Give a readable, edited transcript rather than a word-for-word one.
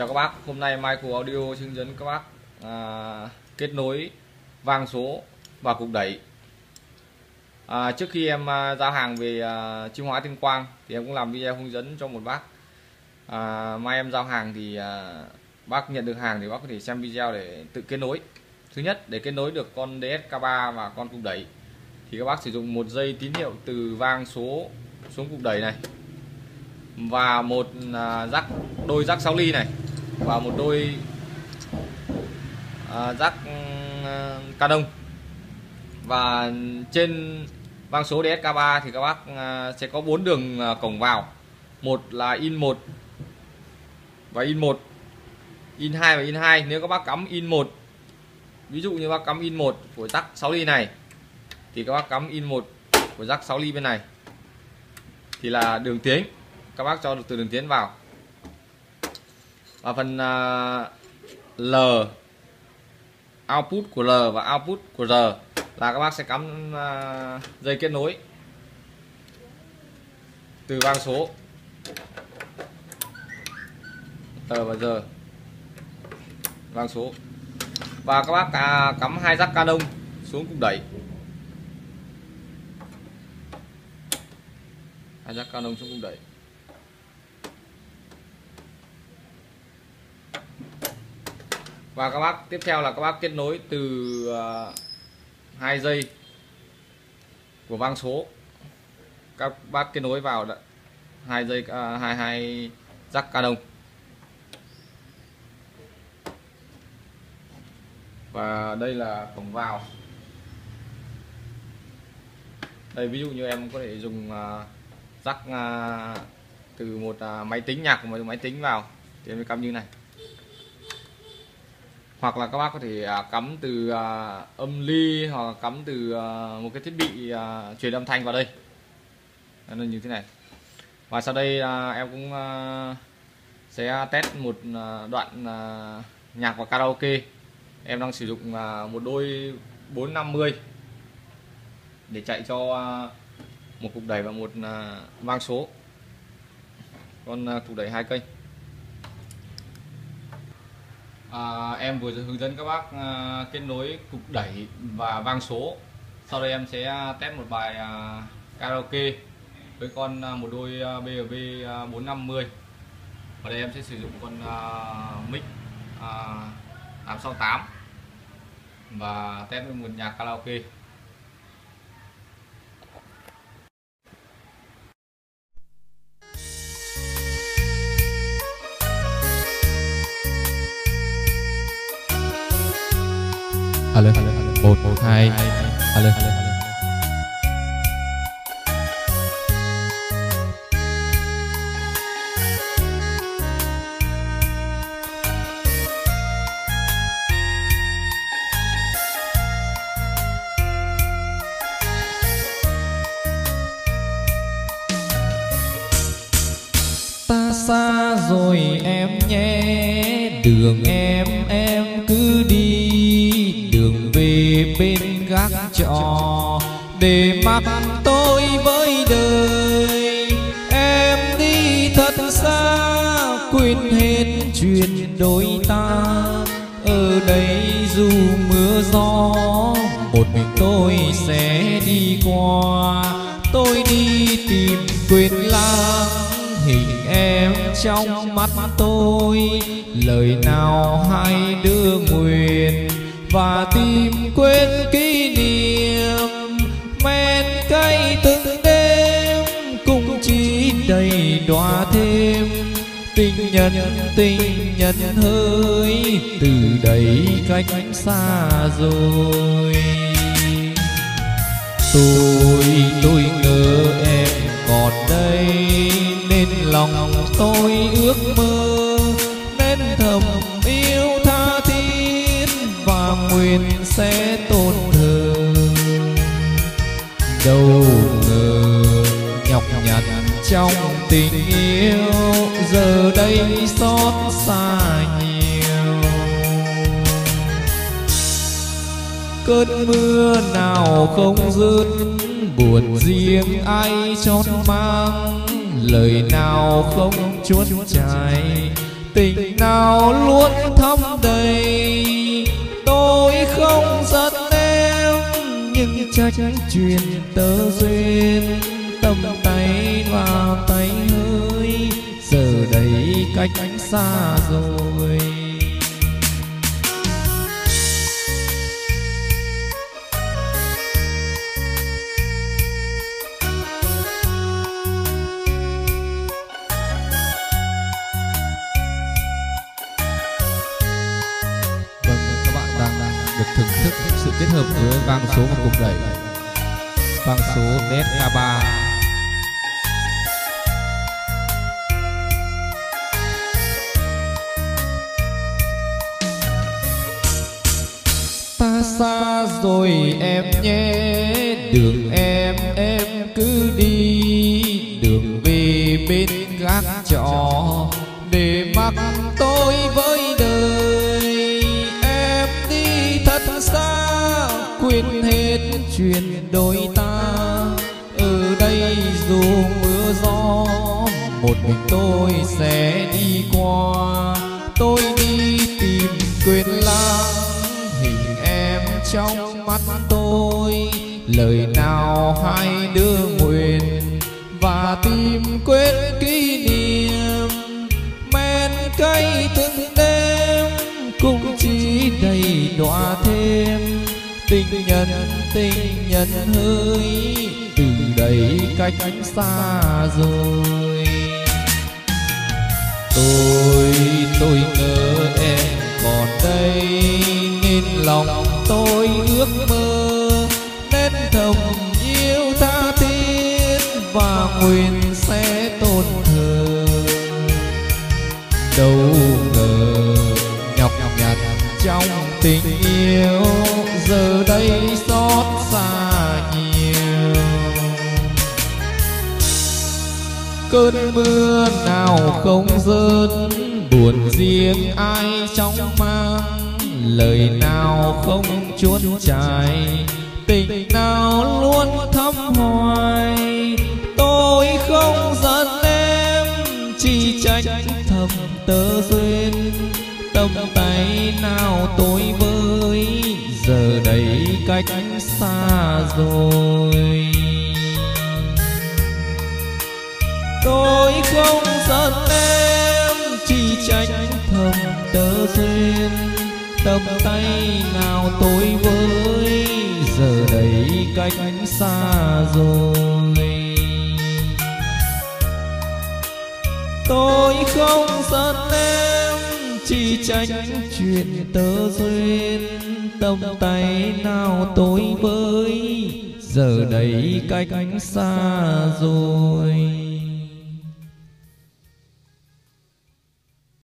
Chào các bác, hôm nay Mai Audio hướng dẫn các bác kết nối vang số và cục đẩy. Trước khi em giao hàng về Chiêm Hóa Tuyên Quang thì em cũng làm video hướng dẫn cho một bác. Mai em giao hàng thì bác nhận được hàng thì bác có thể xem video để tự kết nối. Thứ nhất, để kết nối được con DSK3 và con cục đẩy thì các bác sử dụng một dây tín hiệu từ vang số xuống cục đẩy này, và một đôi rắc 6 ly này, và một đôi rắc Canon. Và trên vang số DSK3 thì các bác sẽ có 4 đường cổng vào, một là in 1, in 2 và in 2. Nếu các bác cắm in 1, ví dụ như bác cắm in 1 của rắc 6 ly này thì các bác cắm in 1 của rắc 6 ly bên này thì là đường tiến, các bác cho được từ đường tiến vào. Và phần L, output của L và output của R là các bác sẽ cắm dây kết nối từ vang số L và R vang số, và các bác cắm 2 rắc Canon xuống cục đẩy, 2 rắc Canon xuống cục đẩy. Và các bác tiếp theo là các bác kết nối từ 2 dây của vang số, các bác kết nối vào 2 rắc Canon và đây là cổng vào. Đây ví dụ như em có thể dùng rắc từ một máy tính, nhạc của một máy tính vào thì em cắm như này, hoặc là các bác có thể cắm từ âm ly, hoặc là cắm từ một cái thiết bị truyền âm thanh vào đây. Đó là như thế này. Và sau đây em cũng sẽ test một đoạn nhạc và karaoke. Em đang sử dụng một đôi 450 để chạy cho một cục đẩy và một vang số, con cục đẩy 2 kênh. Em vừa hướng dẫn các bác kết nối cục đẩy và vang số. Sau đây em sẽ test một bài karaoke với con một đôi BMV450. Ở đây em sẽ sử dụng con mic 868 và test với một nhạc karaoke. Alo, 1, 2, alo. Ta xa rồi em nhé, đường em cứ đi, bên gác trọ để mặc tôi với đời. Em đi thật xa, quên hết chuyện đôi ta. Ở đây dù mưa gió, một mình tôi sẽ đi qua. Tôi đi tìm quên lãng hình em trong mắt tôi, lời nào hai đứa nguyện và tìm quên kỷ niệm. Men cay từng đêm cũng chỉ đầy đọa thêm tình nhân hơi, từ đây cách xa rồi. Tôi ngờ em còn đây nên lòng tôi ước mơ, nên thầm yêu tha thiết và nguyện sẽ tôn thờ. Đâu ngờ nhọc nhằn trong tình yêu giờ đây xót xa nhiều. Cơn mưa nào không dứt, buồn riêng ai chót mang, lời nào không chuốt chài. tình nào luôn thấm đầy. Tôi không giận em, nhưng trách truyền tớ duyên. Tâm tay vào tay hơi, giờ đây cách anh xa rồi. Thưởng thức những sự kết hợp với vang số và cục đẩy, vang số DSK3. Ta xa rồi em nhé, đường em cứ đi, đường về bên gác trọ để mặc tôi với đời. Xa quên hết chuyện đôi ta, ở đây dù mưa gió một mình tôi sẽ đi qua. Tôi đi tìm quên lãng hình em trong mắt tôi, lời nào hai đứa nguyện và tìm quên kỷ niệm men cây từng đêm cùng chỉ đầy đọa thêm tình nhân hơi. Từ đây cách anh xa rồi, tôi ngờ em còn đây nên lòng tôi ước mơ, nên thầm yêu tha thiết và nguyện sẽ tôn thờ. Đâu ngờ trong tình yêu giờ đây xót xa nhiều. Cơn mưa nào không rớt, buồn riêng ai trong mang, lời nào không chuốt chài, tình nào luôn thấm hoài. Tôi không giận em, chỉ trách thầm tớ duyên. Tâm tay nào tôi với, giờ đây cách xa rồi. Tôi không giận em, chỉ trách thầm tớ duyên. Tâm tay nào tôi với, giờ đây cách xa rồi. Tôi không giận em, chỉ trách chuyện tớ duyên. Tâm tay nào tôi với, giờ đây cách xa rồi.